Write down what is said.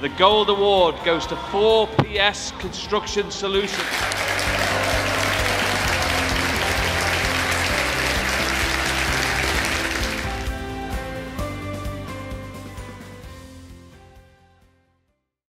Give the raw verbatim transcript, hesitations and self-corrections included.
The Gold Award goes to four P S Construction Solutions.